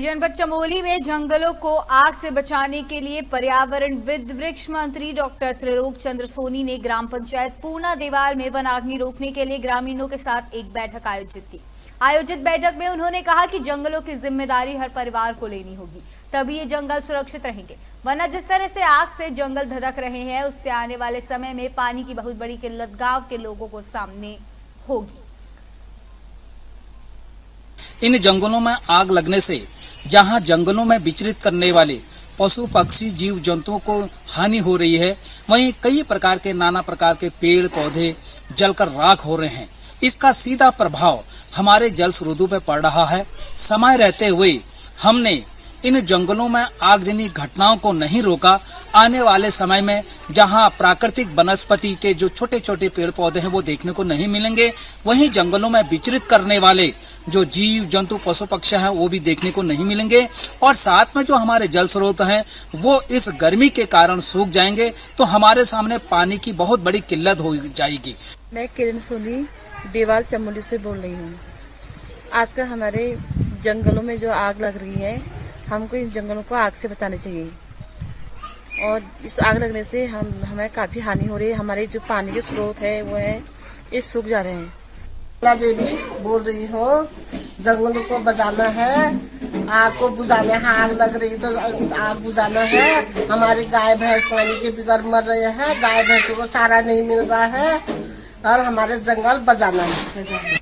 जनपद चमोली में जंगलों को आग से बचाने के लिए पर्यावरणविद वृक्ष मंत्री डॉक्टर त्रिलोक चंद्र सोनी ने ग्राम पंचायत पूर्णा देवाल में वनाग्नि रोकने के लिए ग्रामीणों के साथ एक बैठक आयोजित की। आयोजित बैठक में उन्होंने कहा कि जंगलों की जिम्मेदारी हर परिवार को लेनी होगी, तभी ये जंगल सुरक्षित रहेंगे, वरना जिस तरह से आग से जंगल धधक रहे हैं उससे आने वाले समय में पानी की बहुत बड़ी किल्लत गाँव के लोगों को सामने होगी। इन जंगलों में आग लगने से जहां जंगलों में विचरित करने वाले पशु पक्षी जीव जंतुओं को हानि हो रही है, वहीं कई प्रकार के नाना प्रकार के पेड़ पौधे जलकर राख हो रहे हैं। इसका सीधा प्रभाव हमारे जल स्रोतों पर पड़ रहा है। समय रहते हुए हमने इन जंगलों में आगजनी घटनाओं को नहीं रोका, आने वाले समय में जहां प्राकृतिक वनस्पति के जो छोटे छोटे पेड़ पौधे हैं वो देखने को नहीं मिलेंगे, वहीं जंगलों में विचरित करने वाले जो जीव जंतु पशु पक्षी हैं वो भी देखने को नहीं मिलेंगे। और साथ में जो हमारे जल स्रोत हैं वो इस गर्मी के कारण सूख जाएंगे, तो हमारे सामने पानी की बहुत बड़ी किल्लत हो जाएगी। मैं किरण सोनी देवाल चमोली से बोल रही हूँ। आजकल हमारे जंगलों में जो आग लग रही है, हमको इन जंगलों को आग से बचाना चाहिए। और इस आग लगने से हमें काफी हानि हो रही है। हमारे जो पानी के स्रोत है वो है ये सूख जा रहे हैं। मैं देवी बोल रही हूँ। जंगलों को बचाना है, आग को बुझाना है। आग लग रही तो आग बुझाना है। हमारे गाय भैंस पानी के बिगड़ मर रहे हैं, गाय भैंसों को चारा नहीं मिल रहा है और हमारे जंगल बचाना है।